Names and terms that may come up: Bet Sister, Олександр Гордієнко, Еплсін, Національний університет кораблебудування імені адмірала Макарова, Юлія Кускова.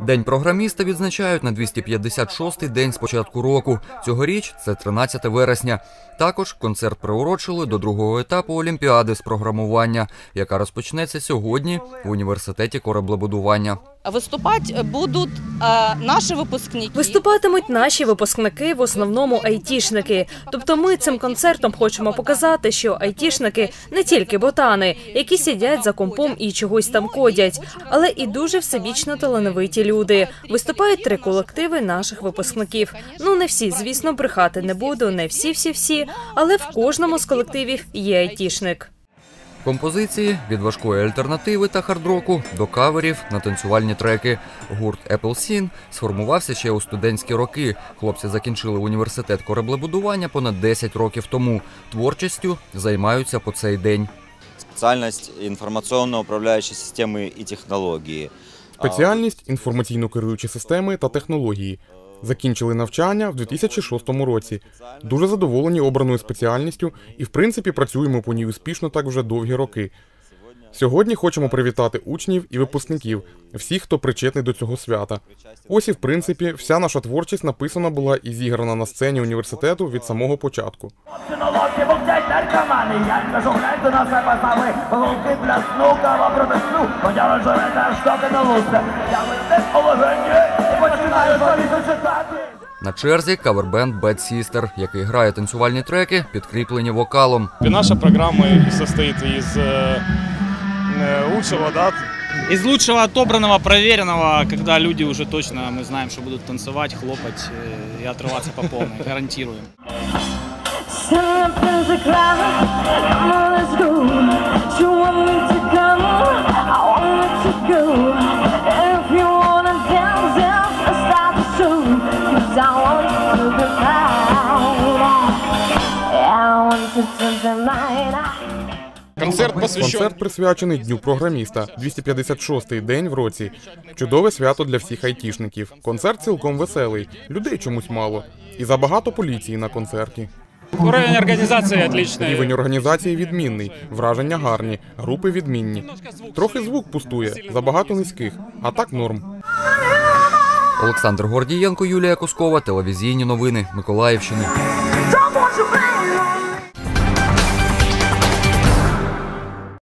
День програміста відзначають на 256-й день з початку року. Цьогоріч – це 13 вересня. Також концерт приурочили до другого етапу Олімпіади з програмування, яка розпочнеться сьогодні в університеті кораблебудування. Виступатимуть наші випускники, в основному айтішники. Тобто ми цим концертом хочемо показати, що айтішники не тільки ботани, які сидять за компом і чогось там кодять, але і дуже всебічно талановиті люди. Виступають три колективи наших випускників. Ну, не всі, звісно, брехати не буду, не всі, але в кожному з колективів є айтішник. Композиції від важкої альтернативи та хардроку до каверів на танцювальні треки. Гурт «Еплсін» сформувався ще у студентські роки. Хлопці закінчили університет кораблебудування понад 10 років тому. Творчістю займаються по цей день. Спеціальність інформаційно-управляючі системи і технології. Спеціальність інформаційно-керуючі системи та технології. Закінчили навчання в 2006 році. Дуже задоволені обраною спеціальністю і, в принципі, працюємо по ній успішно так вже довгі роки. Сьогодні хочемо привітати учнів і випускників, всіх, хто причетний до цього свята. Ось і, в принципі, вся наша творчість написана була і зіграна на сцені університету від самого початку. На черзі кавербенд Bet Sister, який грає танцювальні треки, підкріплені вокалом. Наша програма состоїть із лучшего, да? Из лучшего отобранного, проверенного, когда люди уже точно, мы знаем, что будут танцевать, хлопать и отрываться по полной, гарантируем. Концерт присвячений Дню програміста, 256-й день в році. Чудове свято для всіх айтішників. Концерт цілком веселий, людей чомусь мало. І забагато поліції на концерті. Рівень організації відмінний, враження гарні, групи відмінні. Трохи звук пустує, забагато низьких, а так норм. Олександр Гордієнко, Юлія Кускова, телевізійні новини Миколаївщини.